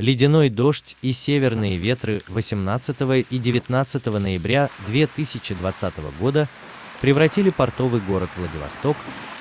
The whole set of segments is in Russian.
Ледяной дождь и северные ветры 18 и 19 ноября 2020 года превратили портовый город Владивосток,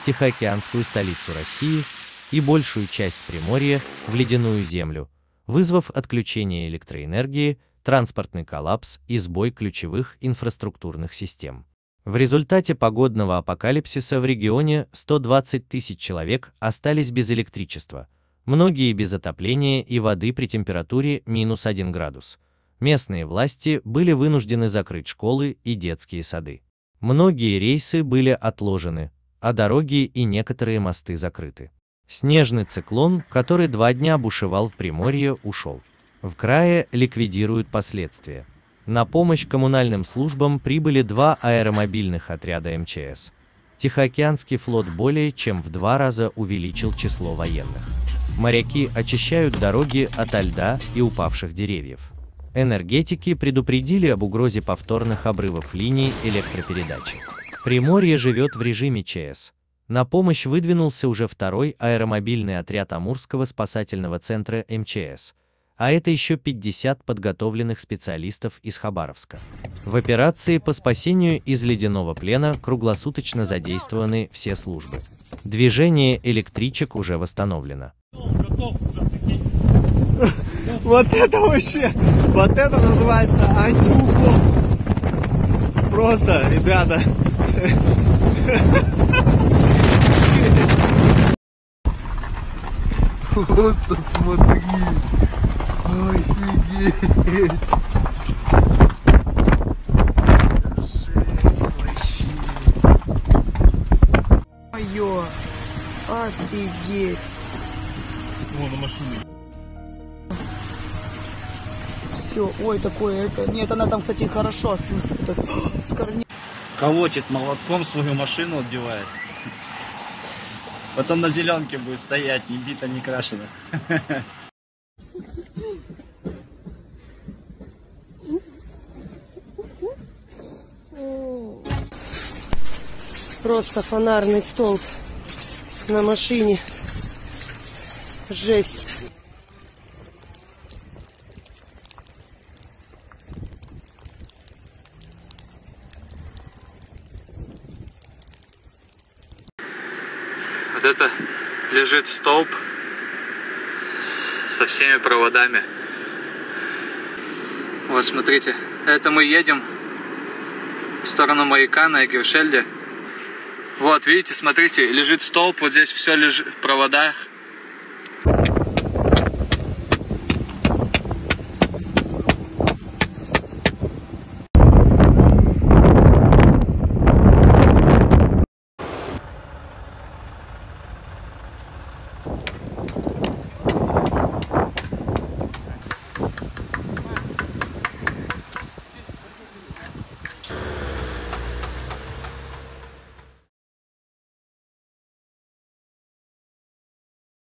тихоокеанскую столицу России и большую часть Приморья в ледяную землю, вызвав отключение электроэнергии, транспортный коллапс и сбой ключевых инфраструктурных систем. В результате погодного апокалипсиса в регионе 120 тысяч человек остались без электричества, многие без отопления и воды при температуре -1 градус. Местные власти были вынуждены закрыть школы и детские сады. Многие рейсы были отложены, а дороги и некоторые мосты закрыты. Снежный циклон, который 2 дня бушевал в Приморье, ушел. В крае ликвидируют последствия. На помощь коммунальным службам прибыли 2 аэромобильных отряда МЧС. Тихоокеанский флот более чем в 2 раза увеличил число военных. Моряки очищают дороги ото льда и упавших деревьев. Энергетики предупредили об угрозе повторных обрывов линий электропередачи. Приморье живет в режиме ЧС. На помощь выдвинулся уже 2-й аэромобильный отряд Амурского спасательного центра МЧС, а это еще 50 подготовленных специалистов из Хабаровска. В операции по спасению из ледяного плена круглосуточно задействованы все службы. Движение электричек уже восстановлено. Вот это вообще, вот это называется антиуклон. Просто, ребята. Просто смотри. Офигеть. Жесть вообще. Моё. Офигеть. О, на машине. Все, ой, такое. Это... Нет, она там, кстати, хорошо. Колотит молотком свою машину, отбивает. Потом на зеленке будет стоять, не бита, не крашена. Просто фонарный столб на машине. Жесть. Вот это лежит столб со всеми проводами. Вот смотрите, это мы едем в сторону маяка на Эгершельде. Вот видите, смотрите, лежит столб, вот здесь все лежит в проводах.